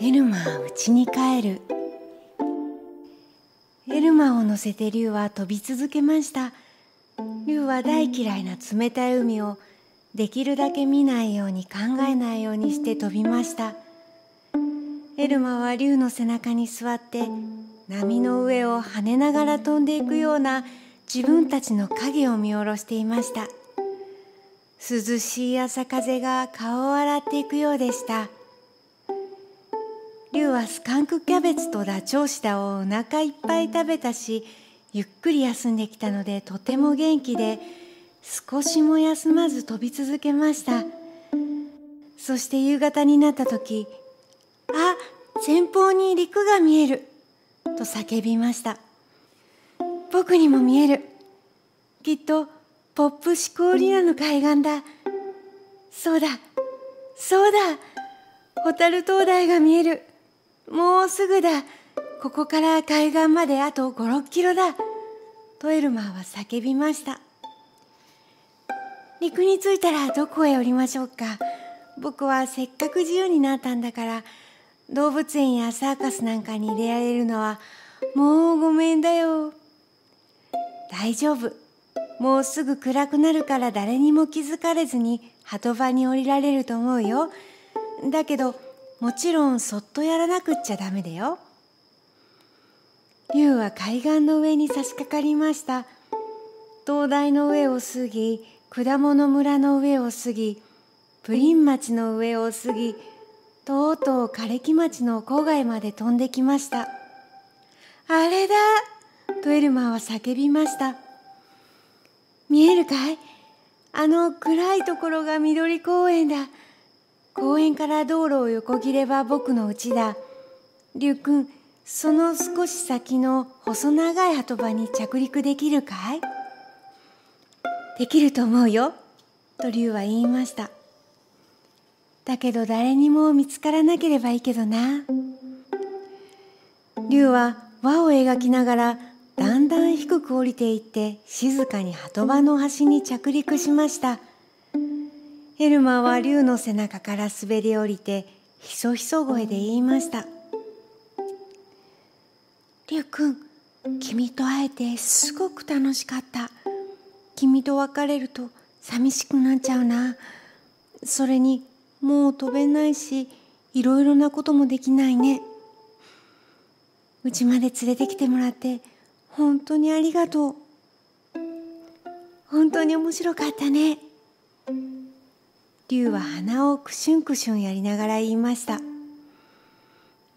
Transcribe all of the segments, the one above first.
エルマーうちに帰る。エルマーを乗せて竜は飛び続けました。竜は大嫌いな冷たい海をできるだけ見ないように考えないようにして飛びました。エルマは竜の背中に座って波の上を跳ねながら飛んでいくような自分たちの影を見下ろしていました。涼しい朝風が顔を洗っていくようでした。竜はスカンクキャベツとダチョウシダをお腹いっぱい食べたし、ゆっくり休んできたのでとても元気で、少しも休まず飛び続けました。そして夕方になった時、あ、前方に陸が見えると叫びました。僕にも見える。きっとポップシコーリラの海岸だ。そうだそうだ、ホタル灯台が見える。もうすぐだ。ここから海岸まであと5、6キロだとエルマーは叫びました。陸に着いたらどこへ降りましょうか。僕はせっかく自由になったんだから、動物園やサーカスなんかに入れられるのはもうごめんだよ。大丈夫、もうすぐ暗くなるから誰にも気づかれずに波止場に降りられると思うよ。だけどもちろんそっとやらなくっちゃダメだよ。竜は海岸の上に差し掛かりました。灯台の上を過ぎ、果物村の上を過ぎ、プリン町の上を過ぎ、とうとう枯れ木町の郊外まで飛んできました。あれだとエルマーは叫びました。見えるかい？あの暗いところが緑公園だ。公園から道路を横切れば僕の家だ。竜くん、その少し先の細長い波止場に着陸できるかい？できると思うよと竜は言いました。だけど誰にも見つからなければいいけどな。竜は輪を描きながらだんだん低く降りていって、静かに波止場の端に着陸しました。エルマは竜の背中から滑り降りて、ひそひそ声で言いました。竜くん、君と会えてすごく楽しかった。君と別れると寂しくなっちゃうな。それにもう飛べないし、いろいろなこともできないね。うちまで連れてきてもらって本当にありがとう。本当に面白かったね。竜は鼻をクシュンクシュンやりながら言いました。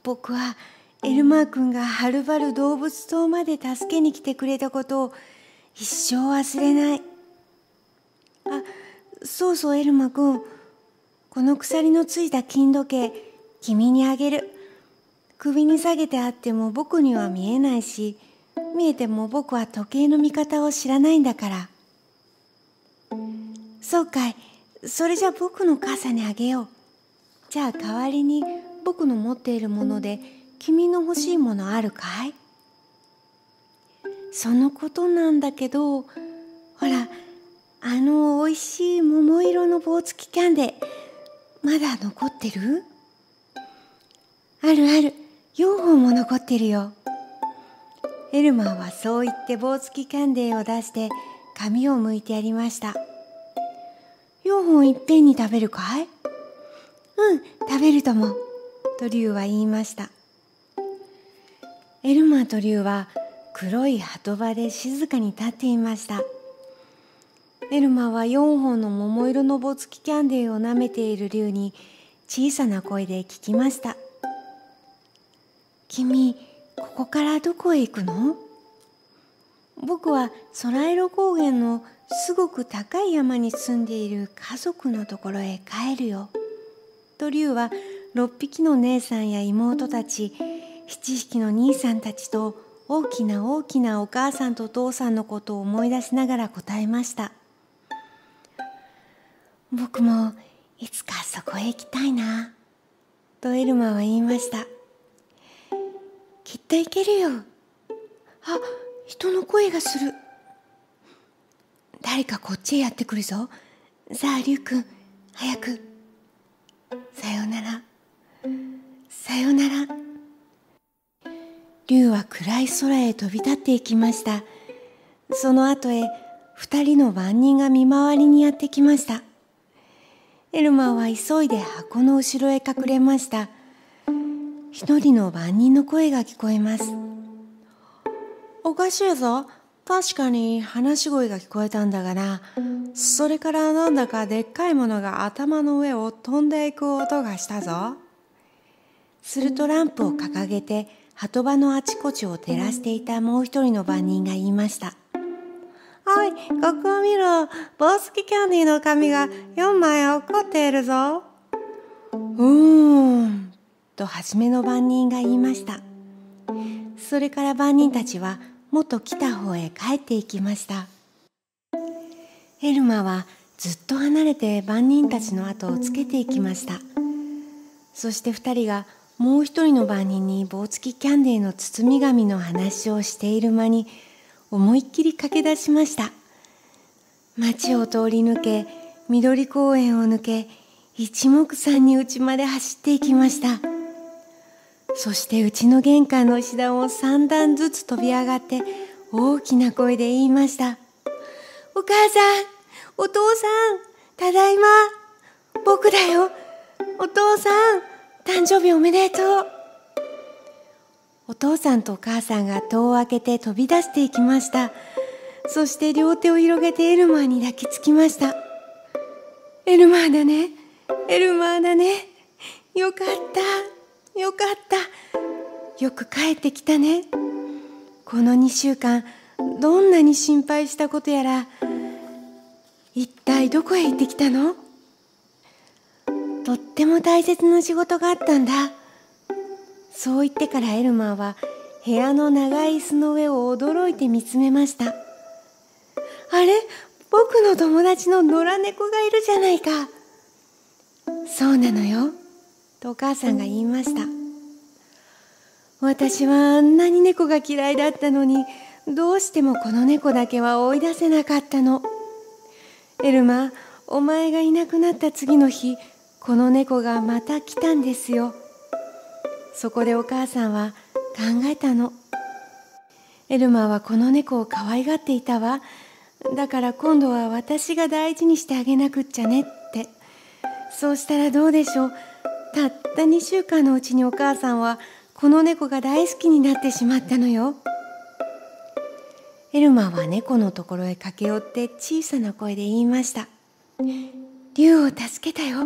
僕はエルマー君がはるばる動物島まで助けに来てくれたことを一生忘れない。あ、そうそう、エルマー君、この鎖のついた金時計、君にあげる。首に下げてあっても僕には見えないし、見えても僕は時計の見方を知らないんだから。そうかい、それじゃ僕の傘にあげよう。じゃあ代わりに僕の持っているもので、君の欲しいものあるかい？そのことなんだけど、ほら、あのおいしい桃色の棒付きキャンデー、まだ残ってる？あるある、4本も残ってるよ。エルマーはそう言って棒付きキャンデーを出して紙を剥いてやりました。4本いっぺんに食べるかい？うん、食べるともと竜は言いました。エルマーと竜は黒い波止場で静かに立っていました。エルマは4本の桃色の棒付きキャンデーを舐めている竜に小さな声で聞きました。君、ここからどこへ行くの？僕はソライロ高原のすごく高い山に住んでいる家族のところへ帰るよ。と竜は6匹の姉さんや妹たち、7匹の兄さんたちと大きな大きなお母さんとお父さんのことを思い出しながら答えました。僕もいつかそこへ行きたいなとエルマは言いました。きっと行けるよ。あ、人の声がする。誰かこっちへやってくるぞ。さあ、リュウくん、早く。さようなら。さようなら。竜は暗い空へ飛び立っていきました。その後へ二人の番人が見回りにやってきました。エルマーは急いで箱の後ろへ隠れました。一人の番人の声が聞こえます。おかしいぞ。確かに話し声が聞こえたんだがな。それからなんだかでっかいものが頭の上を飛んでいく音がしたぞ。するとランプを掲げて鳩場のあちこちを照らしていたもう一人の番人が言いました。おい、ここを見ろ。ボウスキキャンディーの紙が4枚落っこっているぞ。と初めの番人が言いました。それから番人たちは元来た方へ帰っていきました。エルマはずっと離れて番人たちの後をつけていきました。そして二人がもう一人の番人に棒付きキャンディーの包み紙の話をしている間に思いっきり駆け出しました。町を通り抜け、緑公園を抜け、一目散に家まで走っていきました。そして家の玄関の石段を三段ずつ飛び上がって大きな声で言いました。お母さん、お父さん、ただいま。僕だよ。お父さん、誕生日おめでとう。お父さんとお母さんが戸を開けて飛び出していきました。そして両手を広げてエルマーに抱きつきました。エルマーだね。エルマーだね。よかった。よかった。よく帰ってきたね。この2週間、どんなに心配したことやら、一体どこへ行ってきたの？とっても大切な仕事があったんだ。そう言ってからエルマーは部屋の長い椅子の上を驚いて見つめました。あれ、僕の友達の野良猫がいるじゃないか。そうなのよ、とお母さんが言いました。私はあんなに猫が嫌いだったのに、どうしてもこの猫だけは追い出せなかったの。エルマー、お前がいなくなった次の日、この猫がまた来たんですよ。そこでお母さんは考えたの。エルマーはこの猫を可愛がっていたわ。だから今度は私が大事にしてあげなくっちゃねって。そうしたらどうでしょう。たった2週間のうちにお母さんはこの猫が大好きになってしまったのよ。エルマーは猫のところへ駆け寄って小さな声で言いました。竜を助けたよ。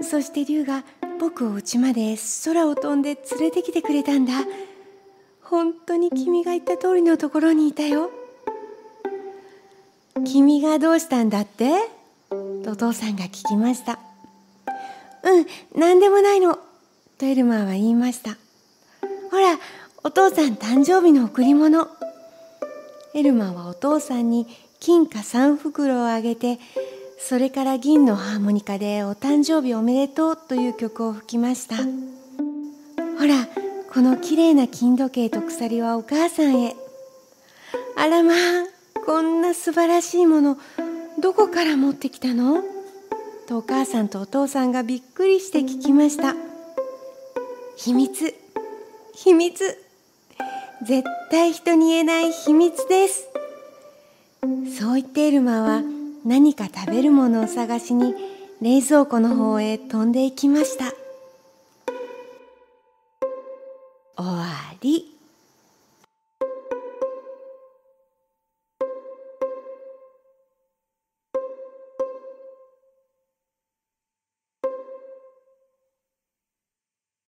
そして竜が僕を家まで空を飛んで連れてきてくれたんだ。本当に君が言った通りのところにいたよ。君がどうしたんだって？とお父さんが聞きました。なんでもないの。とエルマーは言いました。ほら、お父さん誕生日の贈り物。エルマーはお父さんに金貨3袋をあげて、それから銀のハーモニカでお誕生日おめでとうという曲を吹きました。ほら、このきれいな金時計と鎖はお母さんへ。あらまあ、こんな素晴らしいもの、どこから持ってきたの？とお母さんとお父さんがびっくりして聞きました。秘密、秘密。絶対人に言えない秘密です。そう言ってエルマーは、何か食べるものを探しに冷蔵庫の方へ飛んでいきました。終わり。